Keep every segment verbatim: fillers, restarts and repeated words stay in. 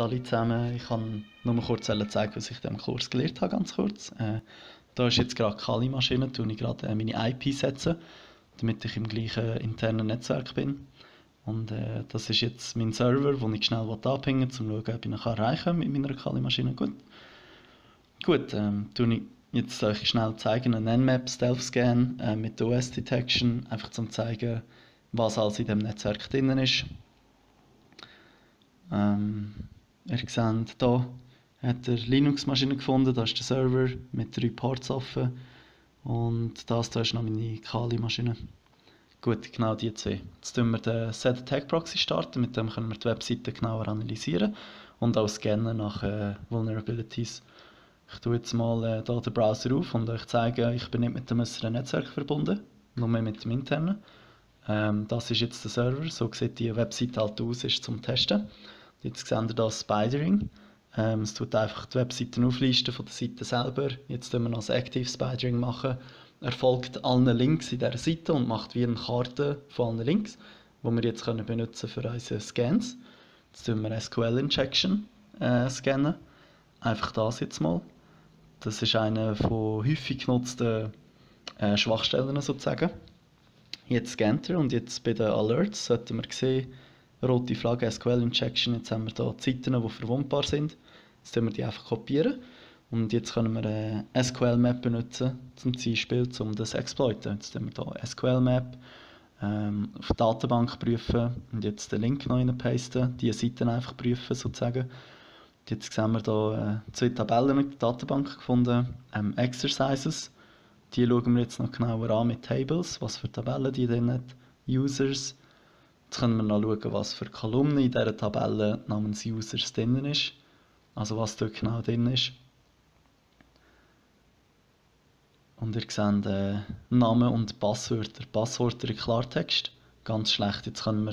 Hallo zusammen, ich kann nur mal kurz zeigen, was ich in diesem Kurs gelernt habe, ganz kurz. Äh, da ist jetzt gerade Kali-Maschine, da setze ich gerade meine I P, setzen, damit ich im gleichen internen Netzwerk bin. Und äh, das ist jetzt mein Server, den ich schnell abhängen will, um zu schauen, ob ich ihn erreichen kann mit meiner Kali-Maschine. Gut, Gut ähm, tue ich jetzt euch schnell zeigen, einen Nmap Stealth-Scan äh, mit O S-Detection, einfach zum zeigen, was alles in diesem Netzwerk drin ist. Ähm, Ihr seht, hier hat er Linux-Maschine gefunden, da ist der Server mit drei Ports offen und das hier ist noch meine Kali-Maschine. Gut, genau die zwei. Jetzt starten wir den Zed Attack Proxy, starten. Mit dem können wir die Webseite genauer analysieren und auch scannen nach äh, Vulnerabilities. Ich tue jetzt mal äh, hier den Browser auf und euch zeige, ich bin nicht mit dem äußeren Netzwerk verbunden, nur mehr mit dem internen. Ähm, das ist jetzt der Server, so sieht die Webseite halt aus, ist zum Testen. Jetzt seht ihr das Spidering. Ähm, es tut einfach die Webseiten auflisten von der Seite selber. Jetzt machen wir noch das Active Spidering machen. Er folgt allen Links in dieser Seite und macht wie eine Karte von allen Links, die wir jetzt können benutzen für unsere Scans. Jetzt tun wir S Q L Injection äh, scannen. Einfach das jetzt mal. Das ist eine von häufig genutzten äh, Schwachstellen sozusagen. Jetzt scannt er und jetzt bei den Alerts sollten wir sehen, rote Flagge, S Q L Injection, jetzt haben wir hier die Seiten, die verwundbar sind. Jetzt können wir die einfach kopieren und jetzt können wir äh, S Q L Map benutzen, zum Beispiel, um das zu exploiten. Jetzt können wir hier S Q L Map ähm, auf die Datenbank prüfen und jetzt den Link noch reinpasten, die Seiten einfach prüfen sozusagen. Und jetzt sehen wir hier äh, zwei Tabellen mit der Datenbank gefunden, ähm, Exercises, die schauen wir jetzt noch genauer an mit Tables, was für Tabellen die drin hat, Users. Jetzt können wir noch schauen, was für Kolumne in dieser Tabelle namens Users drin ist. Also was dort genau drin ist. Und ihr seht äh, Namen und Passwörter. Passwörter in Klartext. Ganz schlecht. Jetzt können wir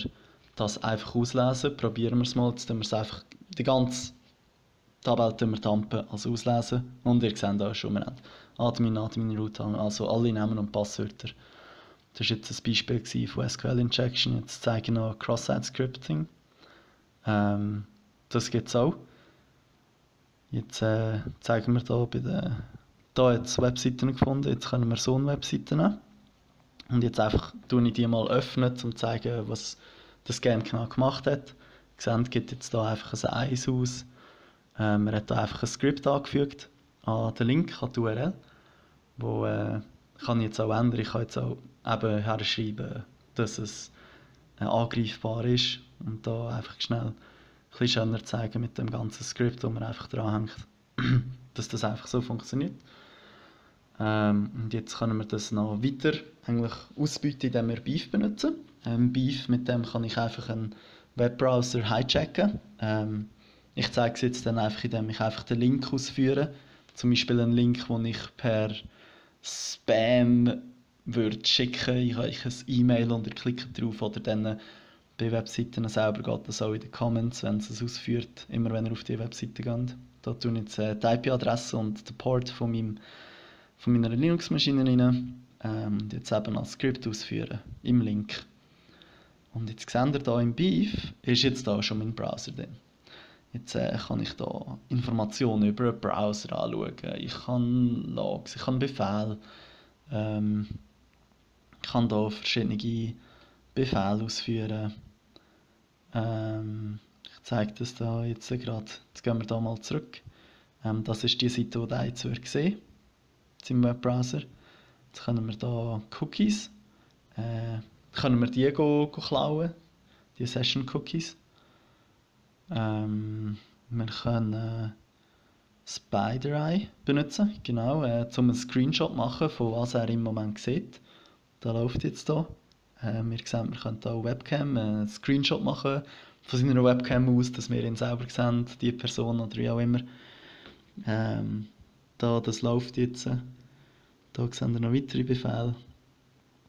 das einfach auslesen. Probieren wir es mal. Jetzt tun wir es einfach, die ganze Tabelle tun wir dumpen, also auslesen. Und ihr seht auch schon, wir haben Admin, Admin, Root, also alle Namen und Passwörter. Das war jetzt ein Beispiel von S Q L Injection. Jetzt zeige ich noch Cross-Site Scripting. Ähm, das gibt es auch. Jetzt äh, zeigen wir hier bei den. Hier jetzt Webseiten gefunden. Jetzt können wir so eine Webseite nehmen. Und jetzt einfach öffne ich die mal, öffnen, um zu zeigen, was das Scan genau gemacht hat. Ihr seht, gibt jetzt hier einfach ein Eis aus. Ähm, er hat hier einfach ein Script angefügt an den Link, an die U R L. Wo, äh, kann ich jetzt auch ändern. Ich kann jetzt auch eben herschreiben, dass es äh, angreifbar ist und da einfach schnell ein bisschen schöner zeigen mit dem ganzen Skript, wo man einfach dran hängt, dass das einfach so funktioniert. Ähm, und jetzt können wir das noch weiter eigentlich ausbieten, indem wir Beef benutzen. Ähm, Beef, mit dem kann ich einfach einen Webbrowser hijacken. Ähm, ich zeige es jetzt dann einfach, indem ich einfach den Link ausführe. Zum Beispiel einen Link, den ich per Spam würde schicken, ich habe ein E-Mail und ihr klickt drauf, oder dann bei Webseiten selber geht das auch in den Comments, wenn es es ausführt, immer wenn ihr auf die Webseite geht. Da tue ich jetzt die I P-Adresse und den Port von, meinem, von meiner Linux-Maschine rein ähm, und jetzt eben als Skript ausführen, im Link. Und jetzt seht ihr hier im Beef, ist jetzt da schon mein Browser drin. Jetzt äh, kann ich da Informationen über einen Browser anschauen, ich kann Logs, ich kann Befehle, ähm, ich kann hier verschiedene Befehle ausführen. Ähm, ich zeige das da jetzt gerade, jetzt gehen wir da mal zurück. Ähm, das ist die Seite, die ihr jetzt gesehen habt, im Webbrowser. Jetzt können wir da Cookies, äh, können wir die go, go klauen, die Session Cookies. Ähm, wir können äh, Spider-Eye benutzen, genau, äh, um einen Screenshot zu machen, von was er im Moment sieht. Da läuft jetzt hier. Äh, wir sehen, wir können hier Webcam äh, einen Screenshot machen, von seiner Webcam aus, dass wir ihn selber sehen, die Person oder wie auch immer. Ähm, da, das läuft jetzt. Da sehen wir noch weitere Befehle.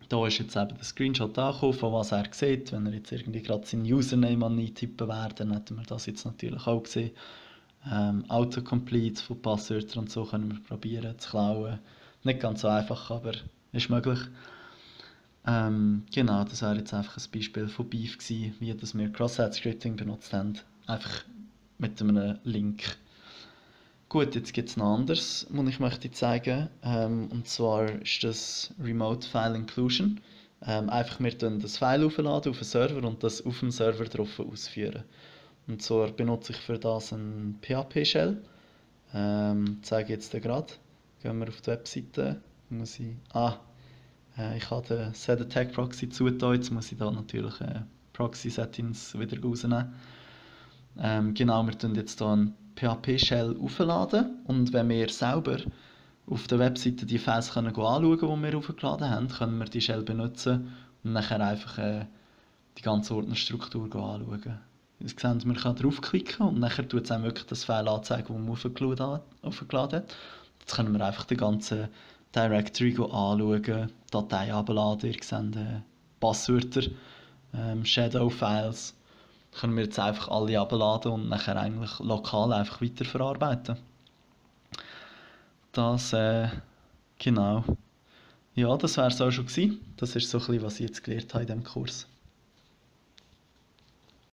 Da ist jetzt eben der Screenshot angekommen, von was er sieht. Wenn er jetzt irgendwie gerade seinen Username eintippen wäre, dann hätten wir das jetzt natürlich auch gesehen. Ähm, Autocomplete von Passwörtern und so können wir probieren zu klauen. Nicht ganz so einfach, aber ist möglich. Ähm, genau, das wäre jetzt einfach ein Beispiel von Beef gewesen, wie das wir Cross-Site Scripting benutzt haben. Einfach mit einem Link. Gut, jetzt gibt es noch anderes, was ich möchte zeigen. Ähm, und zwar ist das Remote File Inclusion. Ähm, einfach wir dann das File aufladen auf einen Server und das auf dem Server drauf ausführen. Und zwar benutze ich für das einen P H P Shell. Ähm, zeige jetzt den gerade. Gehen wir auf die Webseite. Muss ich, ah, äh, ich habe den Zed Attack Proxy zugetan. Jetzt muss ich da natürlich äh, Proxy Settings wieder rausnehmen. Ähm, genau, wir tun jetzt hier einen P H P Shell aufladen und wenn wir selber auf der Webseite die Files können anschauen können, die wir aufgeladen haben, können wir die Shell benutzen und nachher einfach äh, die ganze Ordnerstruktur anschauen. Ihr seht, man kann draufklicken und nachher tut es einem wirklich das File anzeigen, das man aufgeladen hat. Jetzt können wir einfach die ganze Directory anschauen, Dateien abladen, ihr seht äh, Passwörter, ähm, Shadow Files. Können wir jetzt einfach alle abladen und nachher eigentlich lokal einfach weiterverarbeiten. Das, äh, genau. Ja, das wäre es auch schon gewesen. Das ist so ein bisschen, was ich jetzt gelernt habe in diesem Kurs.